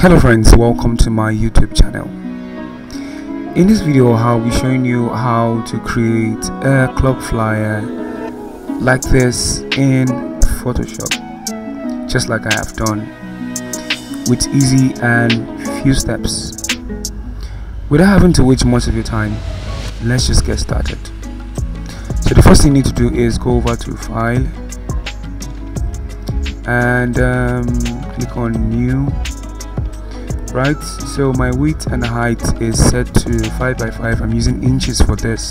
Hello friends, welcome to my YouTube channel. In this video I'll be showing you how to create a clock flyer like this in Photoshop, just like I have done, with easy and few steps. Without having to waste much of your time, let's just get started. So the first thing you need to do is go over to File and click on New. Right, so my width and height is set to 5 by 5. I'm using inches for this,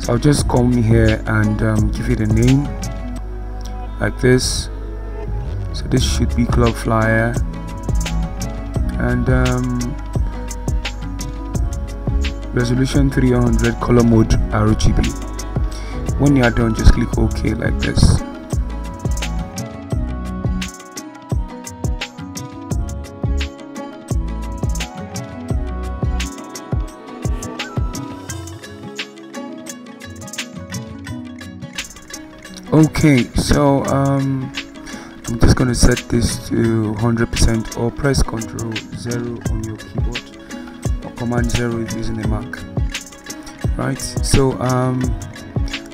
so I'll just come here and give it a name like this. So this should be clock flyer, and resolution 300, color mode RGB. When you are done, just click OK like this. Okay, so I'm just going to set this to 100%, or press Ctrl 0 on your keyboard, or Command 0 if using a Mac. Right, so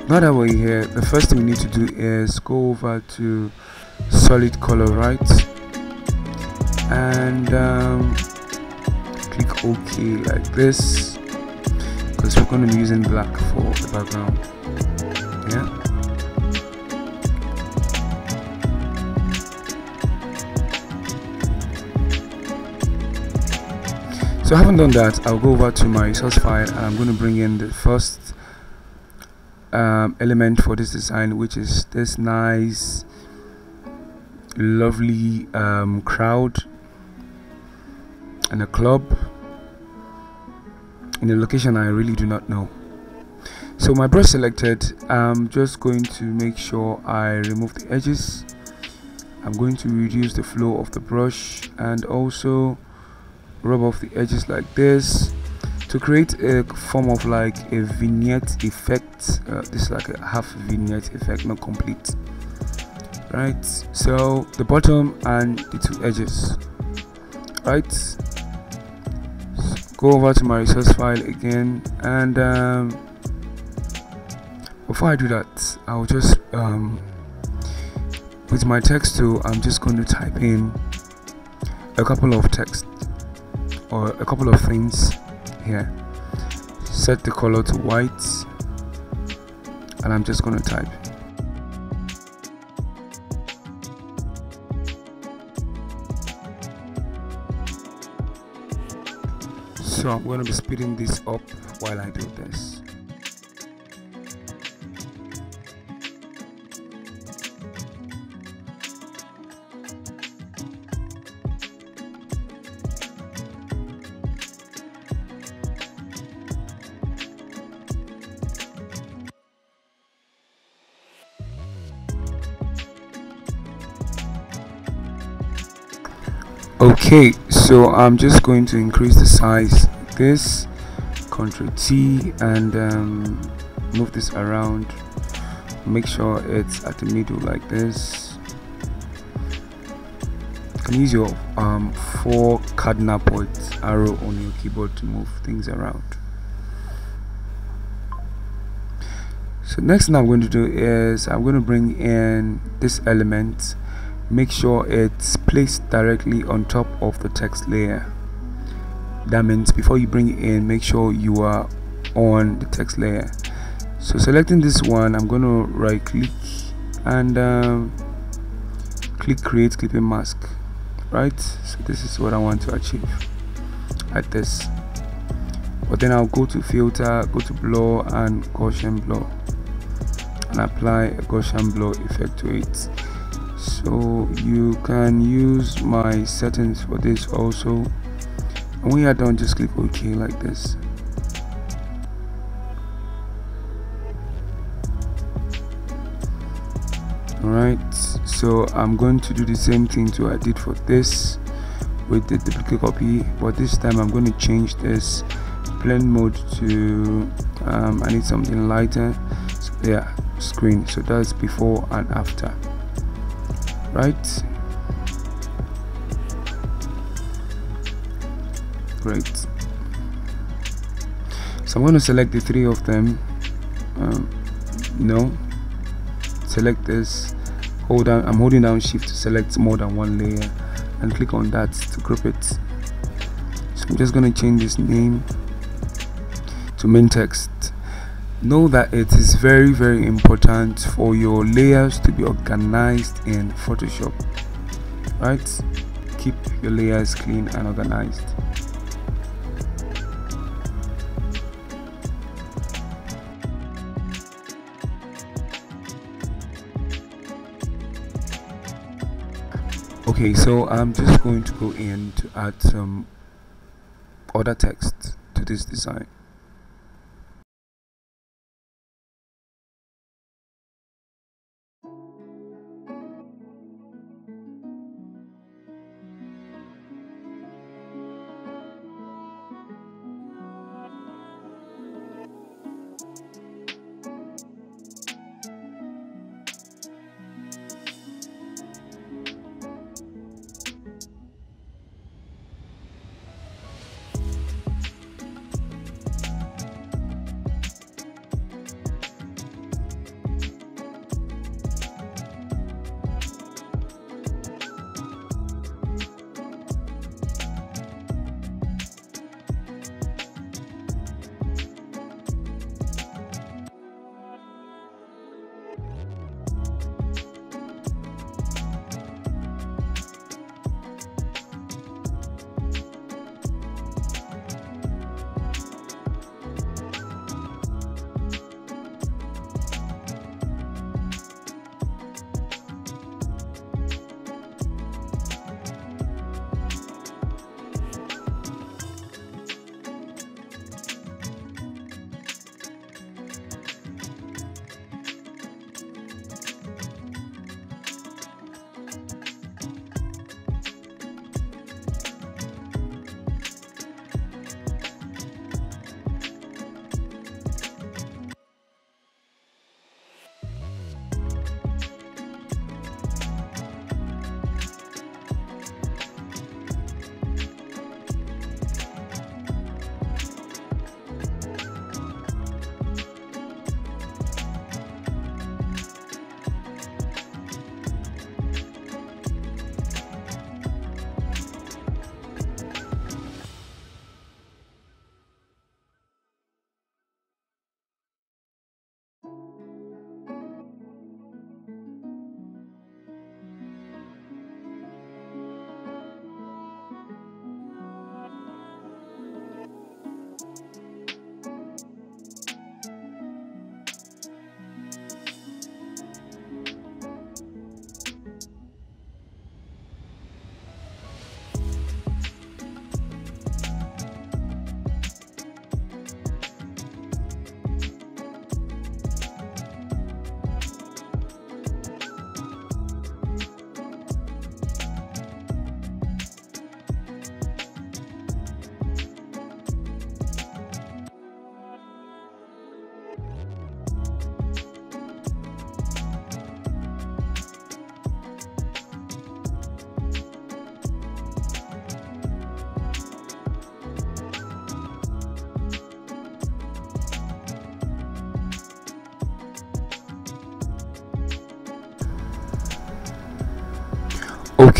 now that we're here, the first thing we need to do is go over to solid color, right, and click OK like this, because we're going to be using black for the background. Yeah. So I haven't done that. I'll go over to my source file and I'm going to bring in the first element for this design, which is this nice lovely crowd and a club in a location I really do not know. So my brush selected, I'm just going to make sure I remove the edges. I'm going to reduce the flow of the brush and also rub off the edges like this to create a form of like a vignette effect. This is like a half vignette effect, not complete. Right, so the bottom and the two edges. Right, so go over to my resource file again, and before I do that, I'll just with my text tool, I'm just going to type in a couple of text or a couple of things here. Set the color to white, and I'm just going to type. So I'm going to be speeding this up while I do this. Okay, so I'm just going to increase the size like this, Ctrl T, and move this around, make sure it's at the middle like this. You can use your four cardinal points arrow on your keyboard to move things around. So next thing I'm going to do is I'm going to bring in this element. Make sure it's placed directly on top of the text layer. That means before you bring it in, make sure you are on the text layer. So selecting this one, I'm going to right click and click create clipping mask. Right, so this is what I want to achieve like this, but then I'll go to filter, go to blur and Gaussian blur, and apply a Gaussian blur effect to it. So you can use my settings for this also, and when you are done, just click OK like this. Alright, so I'm going to do the same thing to I did for this with the duplicate copy, but this time I'm going to change this blend mode to I need something lighter, so yeah, screen. So that's before and after. Right, great. So I'm going to select the three of them. No, select this, hold down, I'm holding down shift to select more than one layer and click on that to group it. So I'm just going to change this name to main text. Know that it is very, very important for your layers to be organized in Photoshop, right? Keep your layers clean and organized. Okay, so I'm just going to go in to add some other text to this design.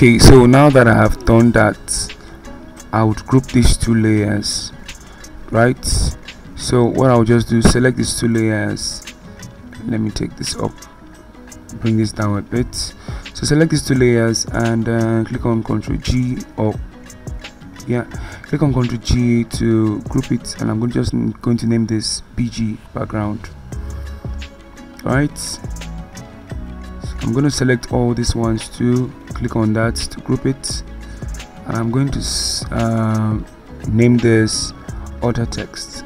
Okay, so now that I have done that, I would group these two layers, right? So what I'll just do, select these two layers. Let me take this up, bring this down a bit. So select these two layers and click on Ctrl G, or yeah, click on Ctrl G to group it, and I'm just going to name this BG background. All right, so I'm going to select all these ones too. Click on that to group it, and I'm going to name this other text.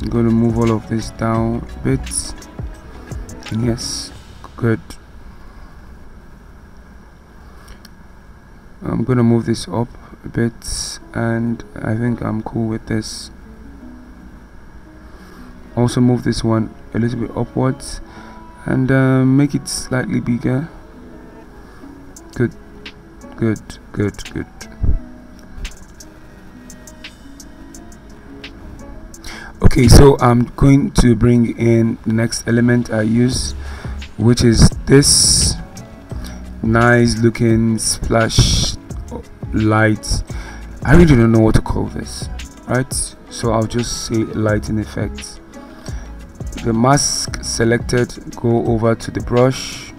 I'm going to move all of this down a bit, and yes, good. I'm going to move this up a bit, and I think I'm cool with this. Also move this one a little bit upwards and make it slightly bigger. good. Okay, so I'm going to bring in the next element I use, which is this nice looking splash light. I really don't know what to call this, right? So I'll just say lighting effect. The mask selected, go over to the brush,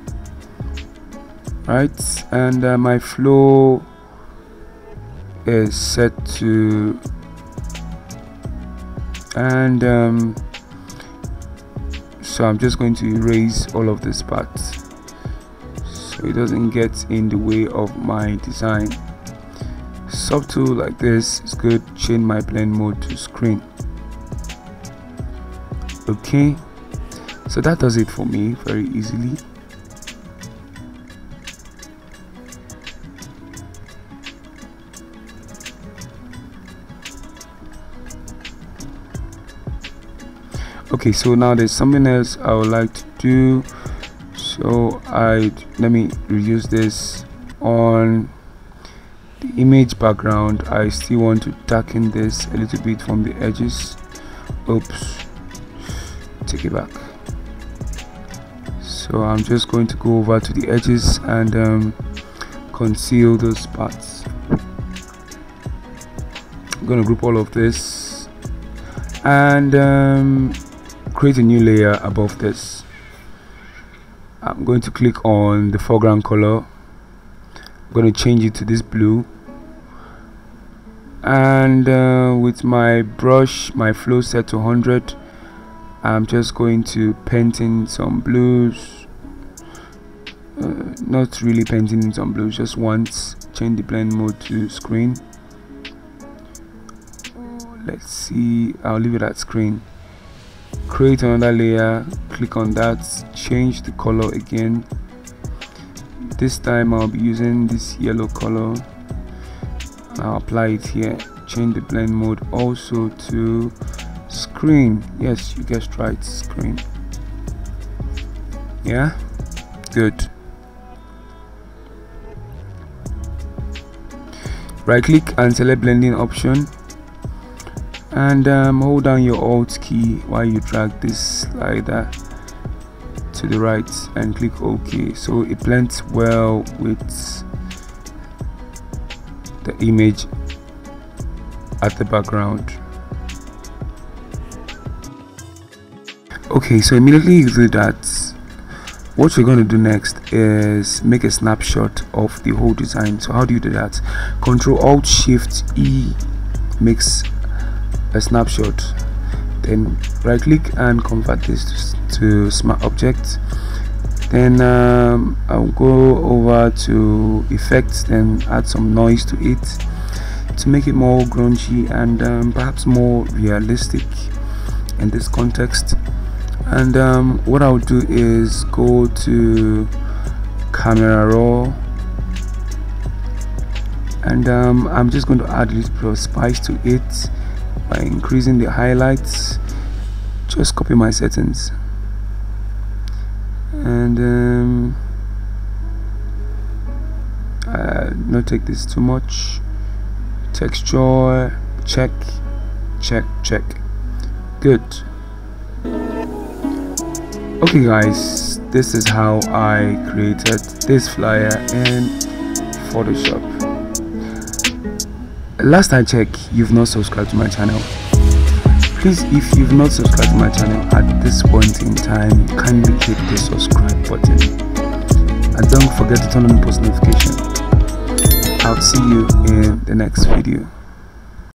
right? And my flow is set to, and so I'm just going to erase all of this part so it doesn't get in the way of my design. Subtool like this is good. Change my blend mode to screen. Okay, so that does it for me very easily. Okay, so now there's something else I would like to do, so let me reuse this on the image background. I still want to darken this a little bit from the edges. Oops, take it back. So I'm just going to go over to the edges and conceal those parts. I'm gonna group all of this and create a new layer above this. I'm going to click on the foreground color. I'm going to change it to this blue, and with my brush, my flow set to 100, I'm just going to paint in some blues. Not really painting in some blues, just once. Change the blend mode to screen. Let's see, I'll leave it at screen. Create another layer, click on that, change the color again. This time I'll be using this yellow color. I'll apply it here. Change the blend mode also to screen. Yes, you guessed right, screen. Yeah, good. Right click and select blending option, and hold down your Alt key while you drag this slider to the right and click OK. So it blends well with the image at the background. Okay, so immediately you do that, what you're going to do next is make a snapshot of the whole design. So how do you do that? Ctrl Alt Shift E makes a snapshot, then right click and convert this to smart object. Then I'll go over to effects, then add some noise to it to make it more grungy and perhaps more realistic in this context. And what I'll do is go to Camera Raw, and I'm just going to add a little bit of spice to it by increasing the highlights. Just copy my settings and not take this too much. Texture, check. Good. Okay guys, this is how I created this flyer in Photoshop. Last I check, you've not subscribed to my channel. Please, if you've not subscribed to my channel at this point in time, kindly hit the subscribe button, and don't forget to turn on the post notification. I'll see you in the next video.